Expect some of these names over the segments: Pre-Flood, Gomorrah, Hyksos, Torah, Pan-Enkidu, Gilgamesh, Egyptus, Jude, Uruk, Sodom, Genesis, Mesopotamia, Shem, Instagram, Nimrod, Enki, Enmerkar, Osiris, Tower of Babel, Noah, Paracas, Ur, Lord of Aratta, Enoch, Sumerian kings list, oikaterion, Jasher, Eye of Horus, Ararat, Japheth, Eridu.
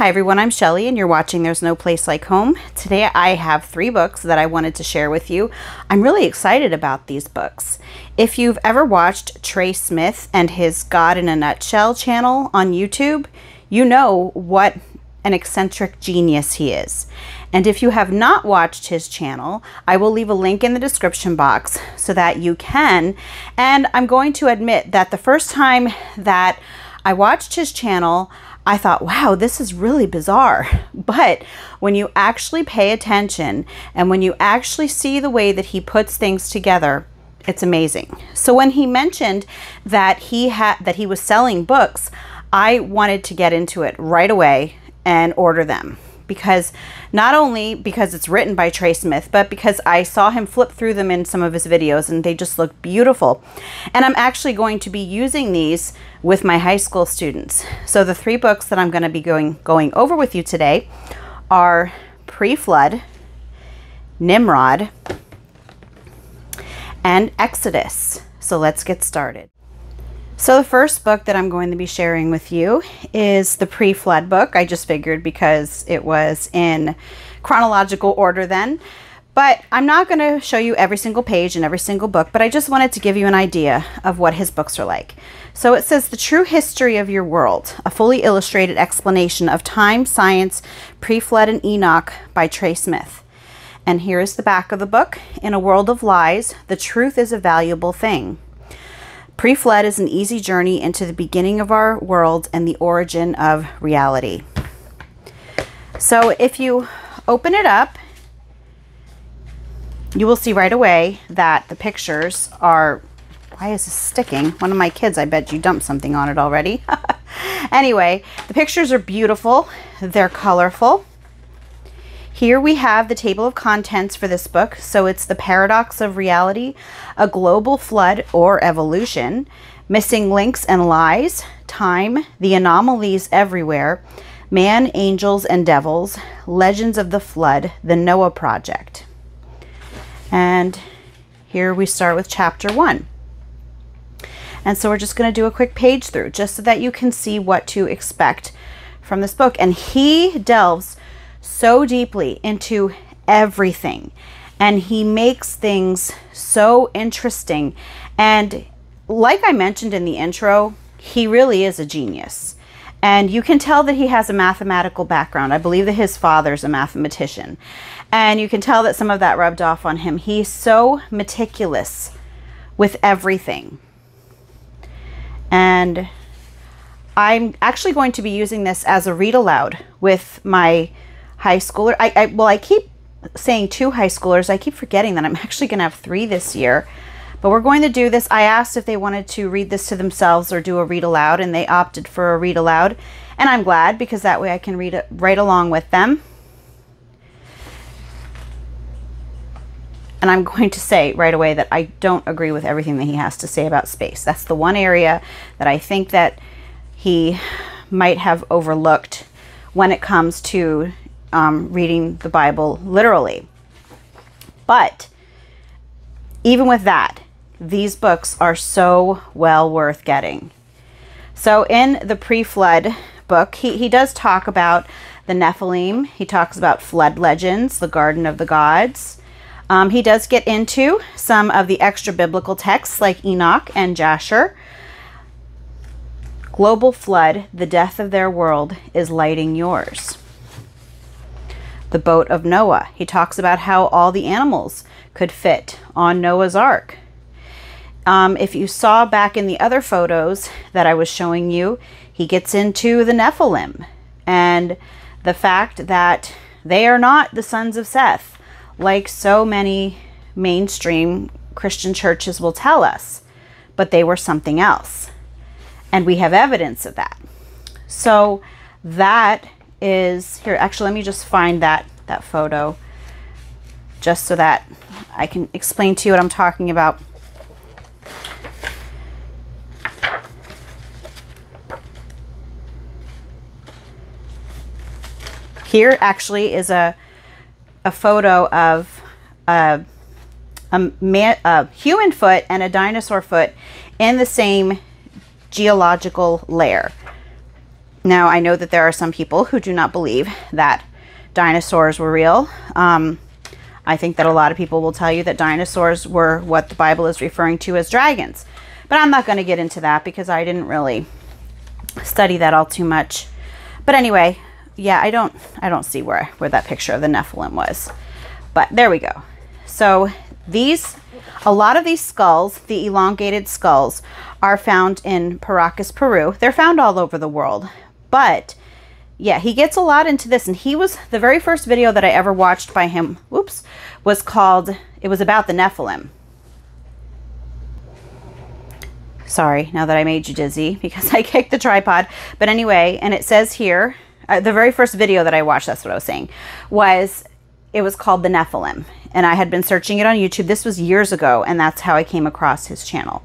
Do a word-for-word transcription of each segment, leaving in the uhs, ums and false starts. Hi everyone, I'm Shelly and you're watching There's No Place Like Home. Today I have three books that I wanted to share with you. I'm really excited about these books. If you've ever watched Trey Smith and his God in a Nutshell channel on YouTube, you know what an eccentric genius he is. And if you have not watched his channel, I will leave a link in the description box so that you can. And I'm going to admit that the first time that I watched his channel, I thought, wow, this is really bizarre. But when you actually pay attention and when you actually see the way that he puts things together, it's amazing. So when he mentioned that he had that he was selling books, I wanted to get into it right away and order them, because not only because it's written by Trey Smith, but because I saw him flip through them in some of his videos and they just look beautiful. And I'm actually going to be using these with my high school students. So the three books that I'm going to be going going over with you today are Pre-Flood, Nimrod, and Exodus. So let's get started. So the first book that I'm going to be sharing with you is the Pre-Flood book. I just figured because it was in chronological order then. But I'm not going to show you every single page in every single book, but I just wanted to give you an idea of what his books are like. So it says, The True History of Your World, a fully illustrated explanation of time, science, pre-flood, and Enoch by Trey Smith. And here is the back of the book. In a world of lies, the truth is a valuable thing. Pre-flood is an easy journey into the beginning of our world and the origin of reality. So if you open it up, you will see right away that the pictures are, why is this sticking? One of my kids, I bet you dumped something on it already. Anyway, the pictures are beautiful. They're colorful. Here we have the table of contents for this book. So it's the paradox of reality, a global flood or evolution, missing links and lies, time, the anomalies everywhere, man, angels, and devils, legends of the flood, the Noah project. And here we start with chapter one. And so we're just going to do a quick page through just so that you can see what to expect from this book. And he delves so deeply into everything, and he makes things so interesting. And like I mentioned in the intro, he really is a genius, and you can tell that he has a mathematical background. I believe that his father's a mathematician, and you can tell that some of that rubbed off on him. He's so meticulous with everything. And I'm actually going to be using this as a read aloud with my high schooler. I, I well I keep saying two high schoolers. I keep forgetting that I'm actually gonna have three this year, but we're going to do this. I asked if they wanted to read this to themselves or do a read aloud, and they opted for a read aloud, and I'm glad, because that way I can read it right along with them. And I'm going to say right away that I don't agree with everything that he has to say about space. That's the one area that I think that he might have overlooked when it comes to Um, reading the Bible literally. But even with that, these books are so well worth getting. So in the Pre-Flood book, he, he does talk about the Nephilim. He talks about flood legends, the Garden of the Gods. Um, he does get into some of the extra biblical texts like Enoch and Jasher. Global flood, the death of their world is lighting yours. The boat of Noah. He talks about how all the animals could fit on Noah's ark. Um, if you saw back in the other photos that I was showing you, he gets into the Nephilim and the fact that they are not the sons of Seth, like so many mainstream Christian churches will tell us, but they were something else. And we have evidence of that. So that is here. Actually, let me just find that that photo just so that I can explain to you what I'm talking about. Here actually is a a photo of a, a, man, a human foot and a dinosaur foot in the same geological layer. Now, I know that there are some people who do not believe that dinosaurs were real. Um, I think that a lot of people will tell you that dinosaurs were what the Bible is referring to as dragons. But I'm not going to get into that because I didn't really study that all too much. But anyway, yeah, I don't I don't see where, where that picture of the Nephilim was. But there we go. So these, a lot of these skulls, the elongated skulls, are found in Paracas, Peru. They're found all over the world. But yeah, he gets a lot into this, and he was, the very first video that I ever watched by him, whoops, was called, it was about the Nephilim. Sorry, now that I made you dizzy because I kicked the tripod. But anyway, and it says here, uh, the very first video that I watched, that's what I was saying, was, it was called the Nephilim. And I had been searching it on YouTube. This was years ago, and that's how I came across his channel.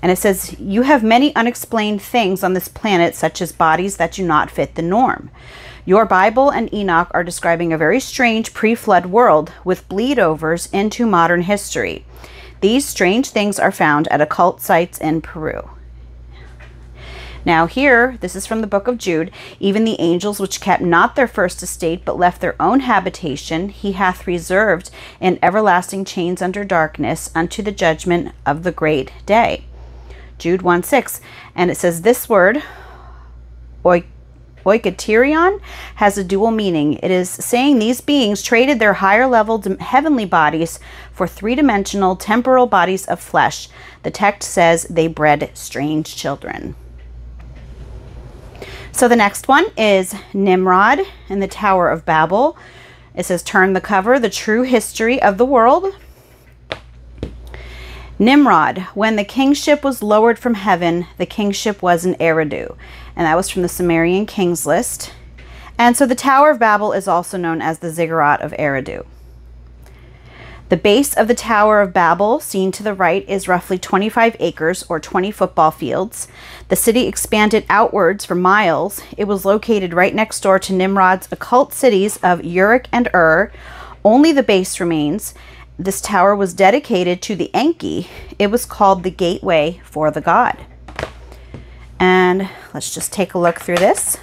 And it says, you have many unexplained things on this planet, such as bodies that do not fit the norm. Your Bible and Enoch are describing a very strange pre-flood world with bleed-overs into modern history. These strange things are found at occult sites in Peru. Now here, this is from the book of Jude, even the angels which kept not their first estate, but left their own habitation, he hath reserved in everlasting chains under darkness unto the judgment of the great day. Jude one six, and it says this word, oikaterion, has a dual meaning. It is saying these beings traded their higher level heavenly bodies for three-dimensional temporal bodies of flesh. The text says they bred strange children. So the next one is Nimrod and the Tower of Babel. It says, turn the cover, the true history of the world. Nimrod, when the kingship was lowered from heaven, the kingship was in Eridu. And that was from the Sumerian kings list. And so the Tower of Babel is also known as the ziggurat of Eridu. The base of the Tower of Babel, seen to the right, is roughly twenty-five acres or twenty football fields. The city expanded outwards for miles. It was located right next door to Nimrod's occult cities of Uruk and Ur. Only the base remains. This tower was dedicated to the Enki. It was called the gateway for the god. And let's just take a look through this.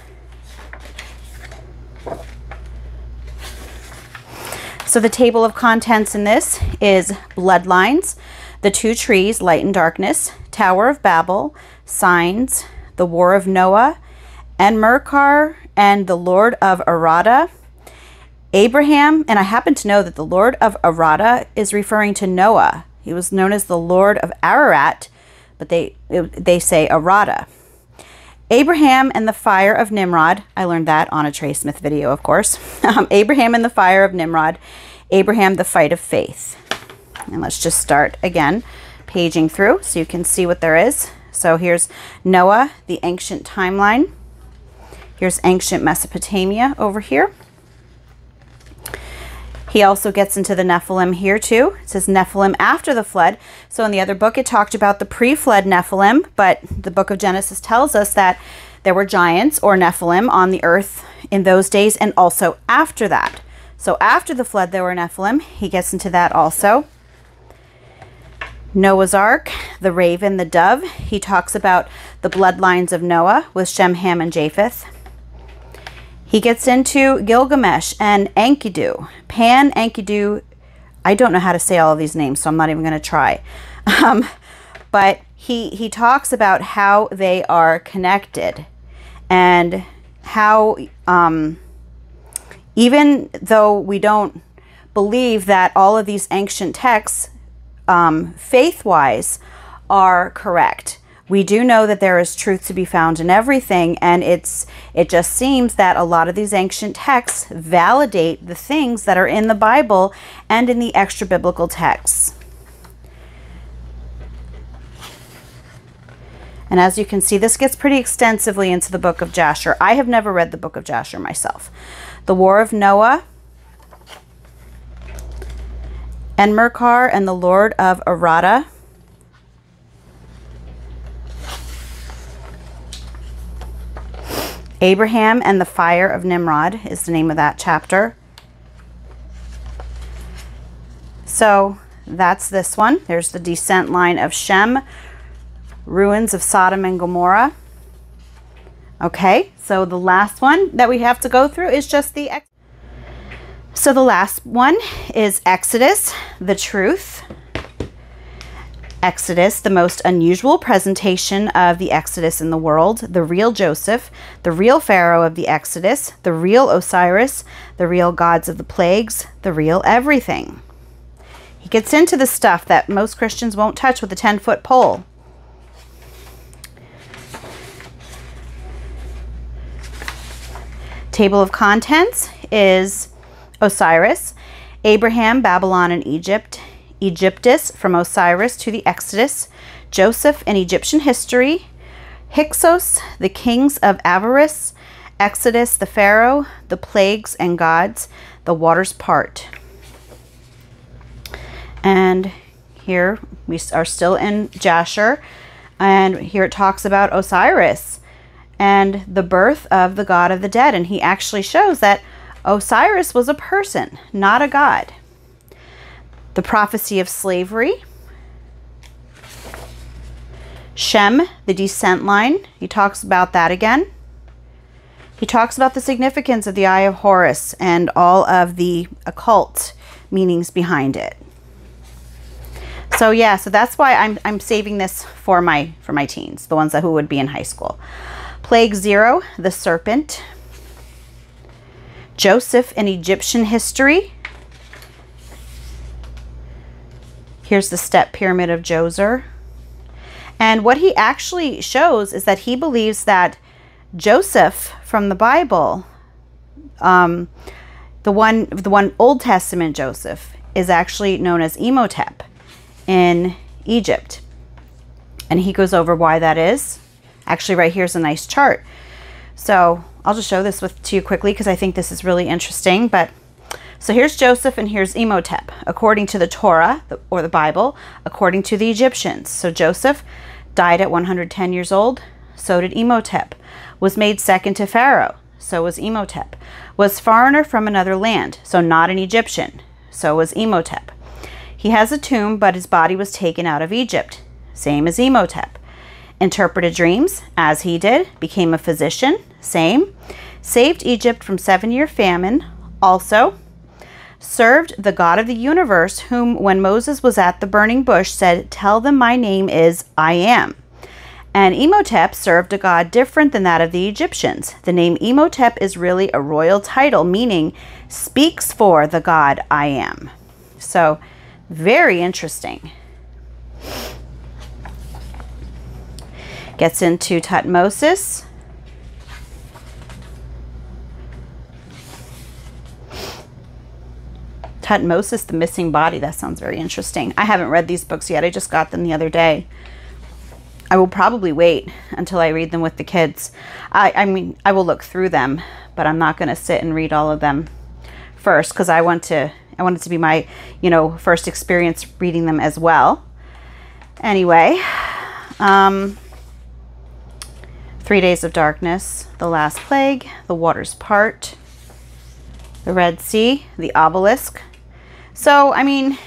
So the table of contents in this is bloodlines, the two trees, light and darkness, Tower of Babel, signs, the War of Noah, Enmerkar, and the Lord of Aratta, Abraham, and I happen to know that the Lord of Aratta is referring to Noah. He was known as the Lord of Ararat, but they, they say Aratta. Abraham and the fire of Nimrod. I learned that on a Trey Smith video, of course. Um, Abraham and the fire of Nimrod. Abraham, the fight of faith. And let's just start again, paging through so you can see what there is. So here's Noah, the ancient timeline. Here's ancient Mesopotamia over here. He also gets into the Nephilim here too. It says Nephilim after the flood. So in the other book, it talked about the pre-flood Nephilim, but the book of Genesis tells us that there were giants or Nephilim on the earth in those days and also after that. So after the flood, there were Nephilim. He gets into that also. Noah's Ark, the raven, the dove. He talks about the bloodlines of Noah with Shem, Ham, and Japheth. He gets into Gilgamesh and Enkidu, Pan-Enkidu. I don't know how to say all of these names, so I'm not even going to try. Um, but he, he talks about how they are connected and how um, even though we don't believe that all of these ancient texts, um, faith-wise, are correct, we do know that there is truth to be found in everything, and it's it just seems that a lot of these ancient texts validate the things that are in the Bible and in the extra biblical texts. And as you can see, this gets pretty extensively into the book of Jasher. I have never read the book of Jasher myself. The War of Noah, Enmerkar, and the Lord of Aratta. Abraham and the Fire of Nimrod is the name of that chapter. So that's this one. There's the descent line of Shem, ruins of Sodom and Gomorrah. Okay, so the last one that we have to go through is just the Exodus. So the last one is Exodus, the truth. Exodus, the most unusual presentation of the Exodus in the world, the real Joseph, the real Pharaoh of the Exodus, the real Osiris, the real gods of the plagues, the real everything. He gets into the stuff that most Christians won't touch with a ten-foot pole. Table of contents is Osiris, Abraham, Babylon, and Egypt. Egyptus, from Osiris to the Exodus, Joseph in Egyptian history, Hyksos, the kings of Avaris, Exodus, the Pharaoh, the plagues and gods, the waters part. And here we are still in Jasher, and here it talks about Osiris and the birth of the god of the dead, and he actually shows that Osiris was a person, not a god. The prophecy of slavery. Shem, the descent line. He talks about that again. He talks about the significance of the Eye of Horus and all of the occult meanings behind it. So yeah, so that's why I'm, I'm saving this for my, for my teens, the ones that, who would be in high school. Plague Zero, the serpent. Joseph in Egyptian history. Here's the step pyramid of Djoser. And what he actually shows is that he believes that Joseph from the Bible, um, the one, the one Old Testament Joseph, is actually known as Imhotep in Egypt. And he goes over why that is. Actually, right here's a nice chart. So I'll just show this with to you quickly because I think this is really interesting, but so here's Joseph and here's Imhotep, according to the Torah or the Bible, according to the Egyptians. So Joseph died at one hundred ten years old. So did Imhotep. Was made second to Pharaoh. So was Imhotep. Was foreigner from another land. So not an Egyptian. So was Imhotep. He has a tomb, but his body was taken out of Egypt. Same as Imhotep. Interpreted dreams, as he did. Became a physician. Same. Saved Egypt from seven-year famine. Also served the God of the universe, whom when Moses was at the burning bush said, "Tell them my name is I am." And Imhotep served a god different than that of the Egyptians. The name Imhotep is really a royal title, meaning speaks for the God I am. So very interesting. Gets into Tutmosis. Tutmosis, the missing body. That sounds very interesting. I haven't read these books yet. I just got them the other day. I will probably wait until I read them with the kids. I, I mean, I will look through them, but I'm not going to sit and read all of them first because I want to, I want it to be my, you know, first experience reading them as well. Anyway, um, Three Days of Darkness, The Last Plague, The Waters Part, the Red Sea, the obelisk. So, I mean,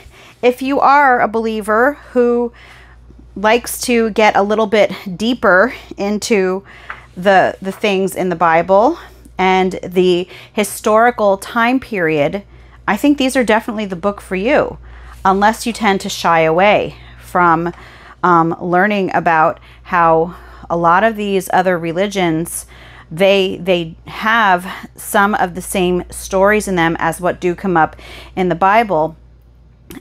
if you are a believer who likes to get a little bit deeper into the, the things in the Bible and the historical time period, I think these are definitely the book for you, unless you tend to shy away from um, learning about how a lot of these other religions, they they have some of the same stories in them as what do come up in the Bible,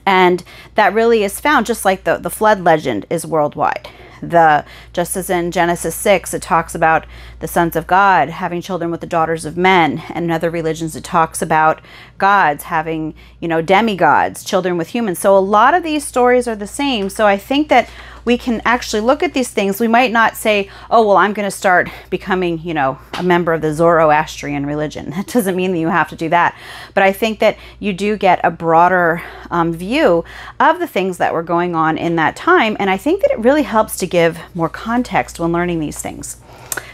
and that really is found, just like the the flood legend is worldwide. The just as in Genesis six it talks about the sons of God having children with the daughters of men, and in other religions it talks about gods having, you know, demigods, children with humans. So a lot of these stories are the same. So I think that we can actually look at these things. We might not say, oh, well, I'm going to start becoming, you know, a member of the Zoroastrian religion. That doesn't mean that you have to do that. But I think that you do get a broader um, view of the things that were going on in that time. And I think that it really helps to give more context when learning these things.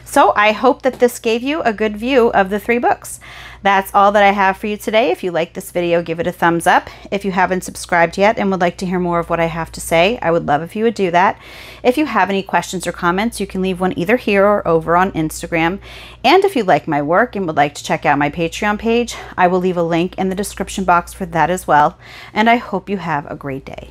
So I hope that this gave you a good view of the three books. That's all that I have for you today. If you like this video, give it a thumbs up. If you haven't subscribed yet and would like to hear more of what I have to say, I would love if you would do that. If you have any questions or comments, you can leave one either here or over on Instagram. And if you like my work and would like to check out my Patreon page, I will leave a link in the description box for that as well. And I hope you have a great day.